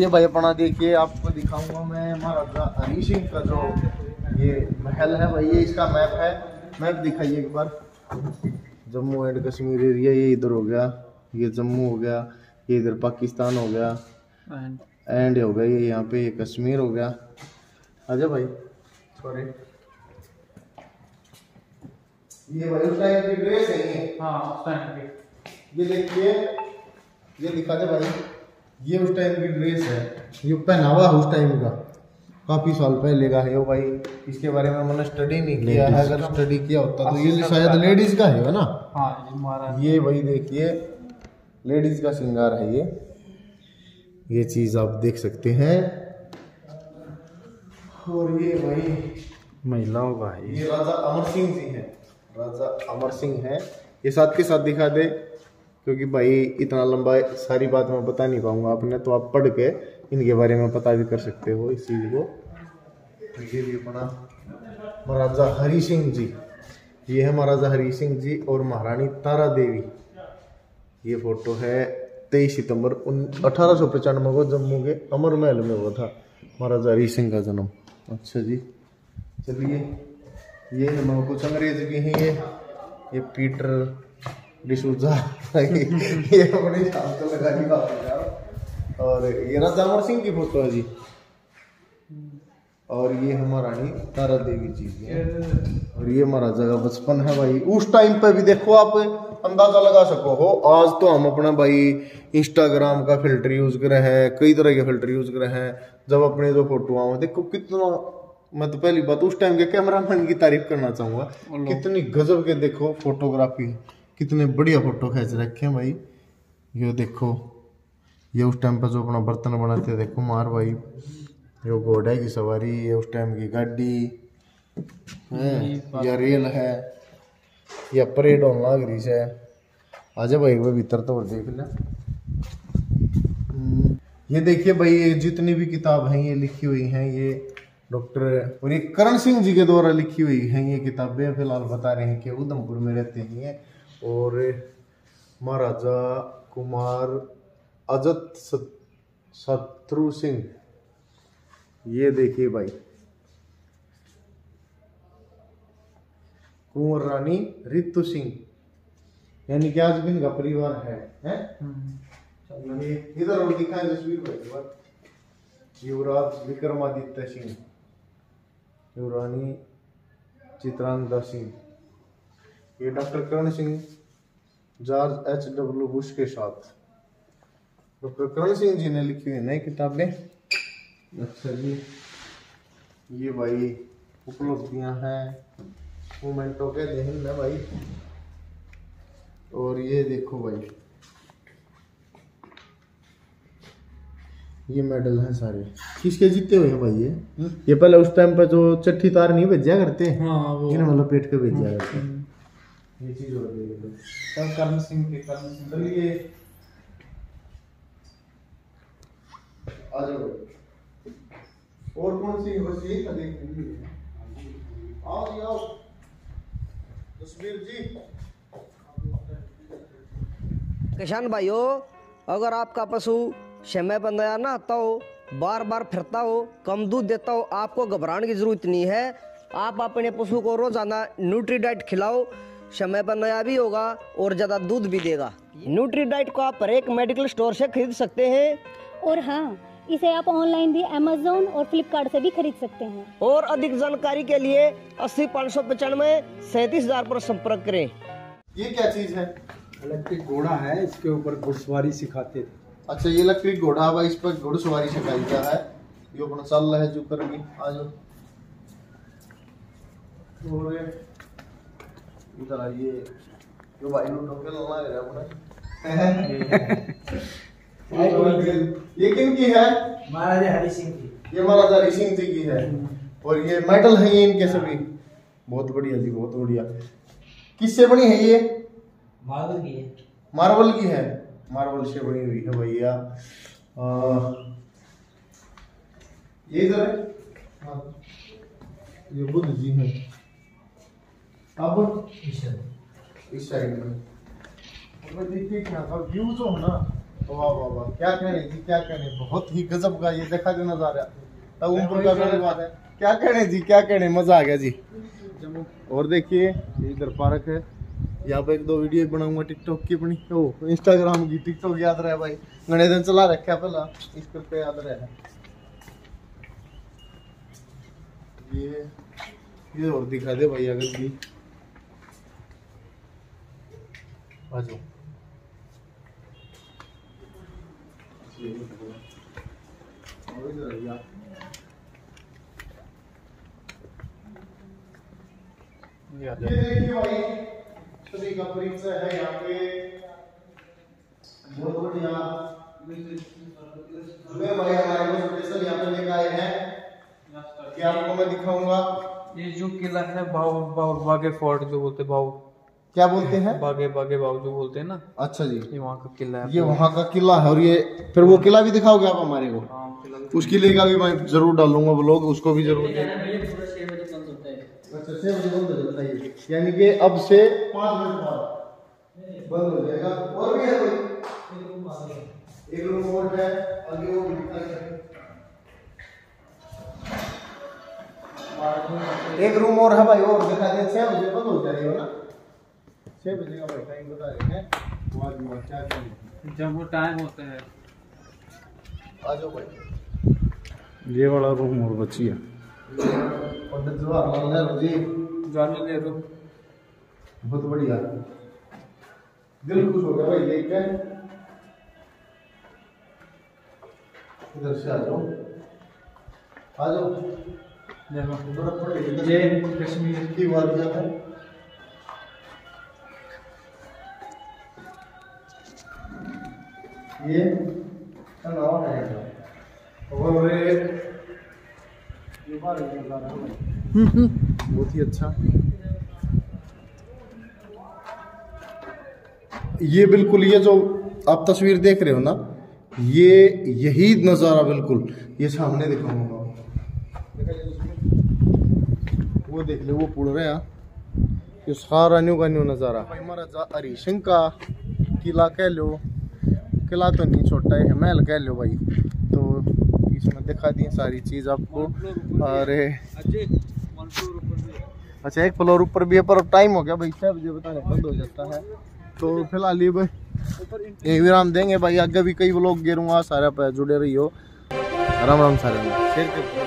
ये भाई अपना देखिए, आपको दिखाऊंगा मैं हमारा अमर सिंह का जो ये महल है भाई, ये इसका मैप है। मैप दिखाइए एक बार। जम्मू एंड कश्मीर एरिया, ये इधर हो गया, ये जम्मू हो गया, ये इधर पाकिस्तान हो गया एंड हो गया, ये यहाँ पे ये कश्मीर हो गया। आजा भाई, सॉरी ये भाई उस टाइम की ड्रेस है ये। हाँ उस टाइम की, ये देखिए, ये दिखा दे भाई, ये उस टाइम की ड्रेस है, ये पहनावा उस टाइम का, काफी साल पहले का है भाई। इसके बारे में मैंने स्टडी नहीं किया है, अगर स्टडी किया होता तो ये शायद लेडीज का है ना। हाँ ये भाई देखिए लेडीज का श्रृंगार है ये चीज आप देख सकते हैं। और ये भाई महिलाओं का है, ये राजा अमर सिंह जी है, राजा अमर सिंह है। ये साथ के साथ दिखा दे क्योंकि भाई इतना लंबा सारी बात मैं बता नहीं पाऊंगा आपने, तो आप पढ़ के इनके बारे में पता भी कर सकते हो इस चीज को। ये भी अपना महाराजा हरि सिंह जी, ये है महाराजा हरि सिंह जी और महारानी तारा देवी। ये फोटो है 23 सितंबर 1895 को जम्मू के अमर महल में हुआ था महाराजा हरि सिंह का जन्म। अच्छा जी, चलिए ये हमारे कुछ अंग्रेज भी हैं ये पीटर डिसूजा ये अपने तो लगानी बात। और ये राजा अमर सिंह की फोटो है जी, और ये हमारा रानी तारा देवी जी है। और ये महाराजा का बचपन है भाई, उस टाइम पे भी देखो आप अंदाजा लगा सको हो। आज तो हम अपना भाई इंस्टाग्राम का फिल्टर यूज कर रहे हैं, कई तरह के फिल्टर यूज कर रहे हैं। जब अपने जो फोटो आओ देखो कितना, मैं तो पहली बात उस टाइम के कैमरामैन की तारीफ करना चाहूंगा, कितनी गजब के देखो फोटोग्राफी, कितने बढ़िया फोटो खींच रखे हैं भाई। ये देखो, ये उस टाइम पर जो अपना बर्तन बनाते देखो मार भाई, ये घोड़े की सवारी, ये उस टाइम की गाड़ी है, या रेल है, या परेड होने लग रही है। आजा भाई भीतर तो और देख ले। ये देखिए भाई जितनी भी किताब है ये लिखी हुई है ये डॉक्टर और ये करण सिंह जी के द्वारा लिखी हुई हैं ये किताबें। फिलहाल बता रहे हैं कि उधमपुर में रहते हैं और महाराजा कुमार अजत शत्रु सिंह। ये देखिए भाई कुंवर रानी रितु सिंह, यानी कि आज भी इनका परिवार है? इधर और दिखाएं तस्वीर भाई। युवराज विक्रमादित्य सिंह, युवरानी चित्रांगदा सिंह, ये doctor Karan Singh George H W Bush के साथ डॉक्टर करण सिंह जी ने लिखी हुई नई किताबें। अच्छा जी, ये भाई उपलब्धियां हैं, मोमेंटो के दिन में भाई। और ये देखो भाई ये मेडल है सारे किसके जीते हुए हैं भाई। ये पहले उस टाइम पे जो चट्ठी तार नहीं भेजा करते, मतलब पेट के भेजा करते ये चीज हो गई है करण सिंह के। करण सिंह चलिए आ जाओ। और कौन सी बची है देख, आओ आओ तस्वीर जी। किसान भाइयों, अगर आपका पशु समय पर नया नहाता हो, बार बार फिरता हो, कम दूध देता हो, आपको घबराने की ज़रूरत नहीं है। आप अपने पशु को रोजाना न्यूट्रीडाइट खिलाओ, समय पर नया भी होगा और ज़्यादा दूध भी देगा। न्यूट्रीडाइट को आप हर एक मेडिकल स्टोर से खरीद सकते हैं, और हाँ इसे आप ऑनलाइन भी अमेजोन और फ्लिपकार्ट से भी खरीद सकते हैं। और अधिक जानकारी के लिए 80 595 37 पर संपर्क करें। ये क्या चीज़ है? इलेक्ट्रिक घोड़ा है, इसके ऊपर घुड़सवारी सिखाते थे। अच्छा, ये इलेक्ट्रिक घोड़ा भाई, इस पर घुड़सवारी सिखाई गया है। ये अपना चल रहा है जो करेंगे आज। और इधर आइए जो भाई लोग लगा रहे अपने ये किनकी है? महाराजा हरि सिंह की। ये महाराजा हरि सिंह जी की है। और ये मेडल है ये इनके सभी। बहुत बढ़िया जी, बहुत बढ़िया। किससे बनी है ये? मार्बल की है। मार्बल की है, मार्बल से बनी हुई है भैया। ये इधर है, ये बुद्ध जी है। अब इस साइड में देखिए क्या व्यू जो है ना, वाह वाह वाह, क्या कहने जी, क्या कहने, बहुत ही गजब का ये देखा जो नजारा तब उमपुर का बात है। क्या कहने जी, क्या कहने, मजा आ गया जी। और देखिए इधर पार्क है, यहाँ पे एक दो वीडियो बनाऊंगा टिकटॉक की अपनी, ओ इंस्टाग्राम की। टिकटॉक याद रहे भाई, घने दिन चला रखा पहला, इस करके याद रहे। ये और दिखा दे भाई, अगर भी आजो देखिए भाई, श्री का परिचय है यहाँ पे। बहुत बढ़िया भाई हमारे को स्पेशल यहाँ पे लेकर आए हैं कि आपको मैं दिखाऊंगा। ये जो किला है बागे फोर्ट जो बोलते भाव, क्या बोलते हैं बागे बागे बाग जो बोलते हैं ना। अच्छा जी, ये वहाँ का किला है, ये वहाँ का किला है। और ये फिर वो किला भी दिखाओगे आप हमारे को? उस किले का भी मैं जरूर डालूंगा व्लॉग, उसको भी जरूर। यानी कि अब से 5 मिनट बाद बंद हो जाएगा। और भी है कोई, एक रूम और है आगे वो दिखा, एक रूम और है भाई, और दिखा दे। 6 बजे बंद हो जाएगा ना, 6 बजे का टाइम बता रहे हैं जब वो टाइम होता है। आ जाओ भाई, ये वाला रूम और बची है। पंडित जवाहरलाल नेहरू जी, जवाहरलाल नेहरू, बहुत बढ़िया, दिल खुश हो गया भाई देख के। इधर से आ जाओ, आ जाओ। ये कश्मीर की वादियां है, ये तनाव है। और ये बार निकल रहा है, बहुत ही अच्छा। ये बिल्कुल, ये जो आप तस्वीर देख रहे हो ना, ये यही नज़ारा बिल्कुल ये सामने दिखाऊंगा। वो देख ले, वो पुड़ रहे हैं, ये सारा न्यू का न्यू नज़ारा। महाराजा हरि सिंह का किला कह लो, किला तो नहीं, छोटा है महल कह लो भाई। तो इसमें दिखा दी सारी चीज़ आपको। अरे अच्छा, 1 फ्लोर ऊपर भी है, पर टाइम हो गया भाई, 6 बजे बताने बंद हो जाता है। तो फिलहाल ये भाई एक विराम देंगे भाई, आगे भी कई व्लॉग गेरूंगा, सारा पे जुड़े रहियो। राम राम सारे।